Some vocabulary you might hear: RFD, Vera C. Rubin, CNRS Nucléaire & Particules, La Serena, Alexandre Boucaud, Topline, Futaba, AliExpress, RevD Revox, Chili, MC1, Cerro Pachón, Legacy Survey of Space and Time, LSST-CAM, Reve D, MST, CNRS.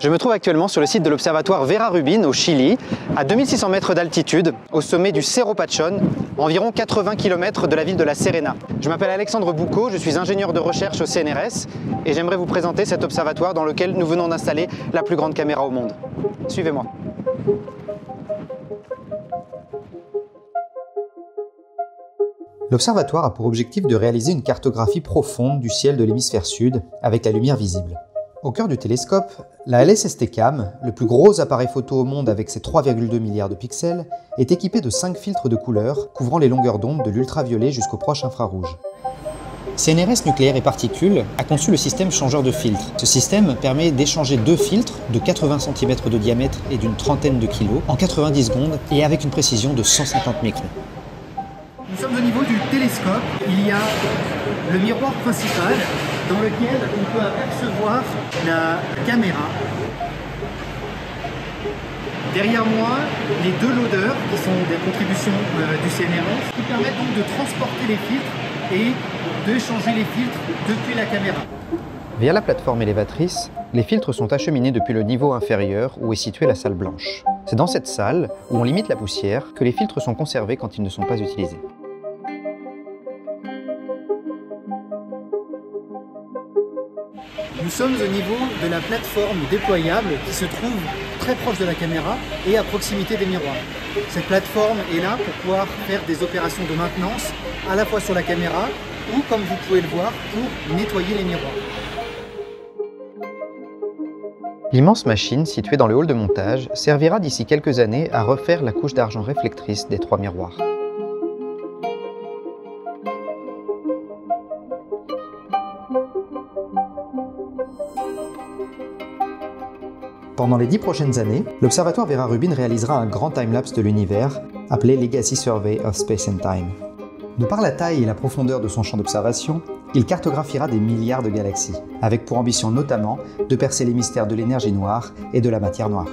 Je me trouve actuellement sur le site de l'observatoire Vera Rubin au Chili, à 2600 mètres d'altitude, au sommet du Cerro Pachón, environ 80 km de la ville de La Serena. Je m'appelle Alexandre Boucaud, je suis ingénieur de recherche au CNRS et j'aimerais vous présenter cet observatoire dans lequel nous venons d'installer la plus grande caméra au monde. Suivez-moi. L'observatoire a pour objectif de réaliser une cartographie profonde du ciel de l'hémisphère sud avec la lumière visible. Au cœur du télescope, la LSST-CAM, le plus gros appareil photo au monde avec ses 3,2 milliards de pixels, est équipé de 5 filtres de couleurs couvrant les longueurs d'onde de l'ultraviolet jusqu'au proche infrarouge. CNRS Nucléaire et Particules a conçu le système changeur de filtres. Ce système permet d'échanger deux filtres de 80 cm de diamètre et d'une trentaine de kilos en 90 secondes et avec une précision de 150 microns. Nous sommes au niveau du télescope. Il y a le miroir principal dans lequel on peut apercevoir la caméra. Derrière moi, les deux loaders, qui sont des contributions du CNRS, qui permettent donc de transporter les filtres et d'échanger les filtres depuis la caméra. Via la plateforme élévatrice, les filtres sont acheminés depuis le niveau inférieur où est située la salle blanche. C'est dans cette salle, où on limite la poussière, que les filtres sont conservés quand ils ne sont pas utilisés. Nous sommes au niveau de la plateforme déployable qui se trouve très proche de la caméra et à proximité des miroirs. Cette plateforme est là pour pouvoir faire des opérations de maintenance à la fois sur la caméra ou, comme vous pouvez le voir, pour nettoyer les miroirs. L'immense machine située dans le hall de montage servira d'ici quelques années à refaire la couche d'argent réflectrice des trois miroirs. Pendant les 10 prochaines années, l'observatoire Vera Rubin réalisera un grand timelapse de l'univers appelé Legacy Survey of Space and Time. De par la taille et la profondeur de son champ d'observation, il cartographiera des milliards de galaxies, avec pour ambition notamment de percer les mystères de l'énergie noire et de la matière noire.